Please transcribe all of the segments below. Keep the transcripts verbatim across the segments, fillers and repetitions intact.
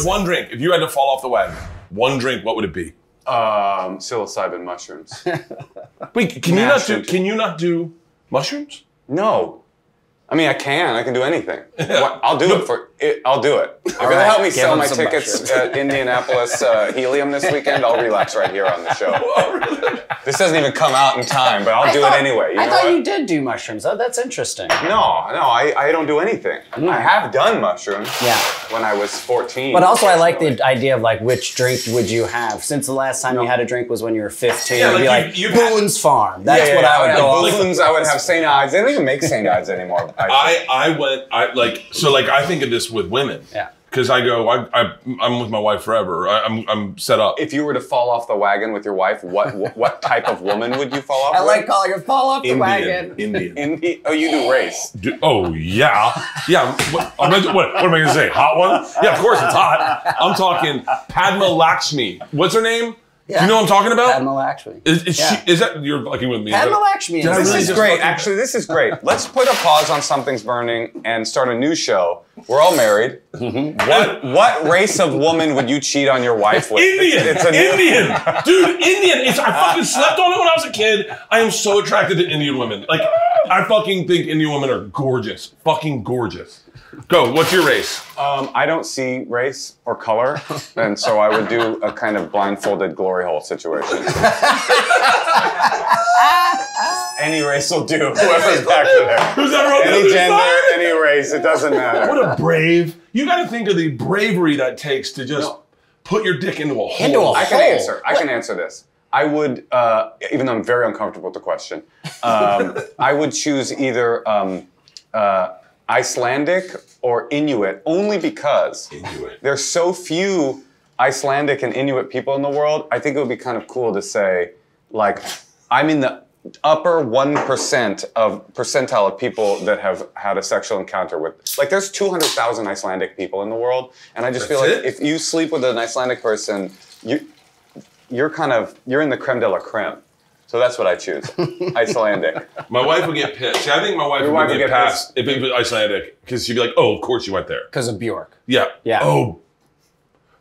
was one drink. If you had to fall off the wagon, one drink, what would it be? Um, psilocybin mushrooms. Wait, can Mashed you not do? Can you not do mushrooms? No. I mean, I can. I can do anything. Well, I'll do no. it for. It, I'll do it. If right. it'll help me Give sell my tickets mushrooms. at Indianapolis uh, Helium this weekend, I'll relax right here on the show. Oh, really? This doesn't even come out in time, but I'll I do thought, it anyway. You I know thought what? you did do mushrooms. Oh, that's interesting. No, no, I, I don't do anything. Mm. I have done mushrooms. Yeah. When I was fourteen. But also, personally. I like the idea of like, which drink would you have? Since the last time no. you had a drink was when you were fifteen. Yeah, it'd like be you, like you, Boone's had... Farm. That's yeah, yeah, what yeah, I would go. Like Boone's. I would have Saint Ives. They don't even make Saint Ives anymore. I, I went, I like, so like, I think of this with women. Yeah. Because I go, I, I, I'm with my wife forever. I, I'm, I'm set up. If you were to fall off the wagon with your wife, what what, what type of woman would you fall off I with? like calling her fall off Indian, the wagon. Indian. Indian. Oh, you do race. Do, oh, yeah. Yeah. What, what, what am I going to say? Hot one? Yeah, of course it's hot. I'm talking Padma Lakshmi. What's her name? Yeah. You know what I'm talking about? Padma Lakshmi. Is, is, yeah. she, is that, you're fucking with me. Padma Lakshmi. This really is great. Actually, this is great. Let's put a pause on Something's Burning and start a new show. We're all married. Mm-hmm. What what race of woman would you cheat on your wife with? Indian. It's, it's a new... Indian. Dude, Indian. It's, I fucking slept on it when I was a kid. I am so attracted to Indian women. Like, I fucking think Indian women are gorgeous. Fucking gorgeous. Go, what's your race? Um, I don't see race or color, and so I would do a kind of blindfolded glory hole situation. Any race will do, whoever's back to there. Who's that any gender, side? Any race, it doesn't matter. What a brave, you gotta think of the bravery that takes to just no. put your dick into a hole. Into a I hole. can answer, I what? can answer this. I would, uh, even though I'm very uncomfortable with the question, um, I would choose either, um, uh, Icelandic or Inuit, only because Inuit. There's so few Icelandic and Inuit people in the world. I think it would be kind of cool to say, like, I'm in the upper one percent of percentile of people that have had a sexual encounter with. Like, there's two hundred thousand Icelandic people in the world, and I just That's feel it? like if you sleep with an Icelandic person, you, you're kind of, you're in the creme de la creme. So that's what I choose, Icelandic. My wife would get pissed. See, I think my wife Your would wife get, get pissed if it was Icelandic, because she'd be like, "Oh, of course you went there." Because of Bjork. Yeah. Yeah. Oh.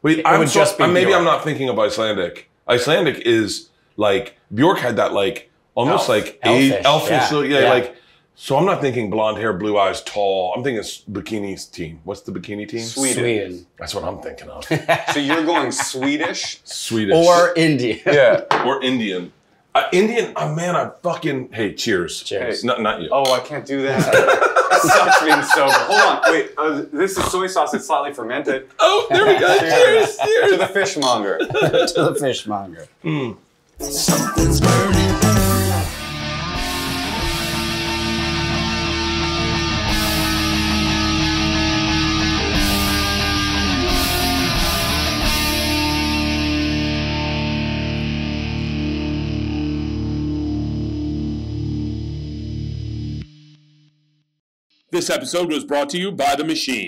Wait, it I'm would so, just be maybe Bjork. I'm not thinking of Icelandic. Icelandic is like Bjork had that like almost Elf. like elfish, elfish yeah. Little, yeah, yeah, like. So I'm not thinking blonde hair, blue eyes, tall. I'm thinking bikinis team. What's the bikini team? Sweden. Sweden. That's what I'm thinking of. So you're going Swedish, Swedish, or Indian? Yeah, or Indian. Uh, Indian, oh man, I fucking, hey, cheers. Cheers. Hey. No, not you. Oh, I can't do that. Sucks being sober. Hold on, wait, uh, this is soy sauce, it's slightly fermented. Oh, there we go, cheers, cheers. To the fishmonger. To the fishmonger. Mm. Something's burning. This episode was brought to you by The Machine.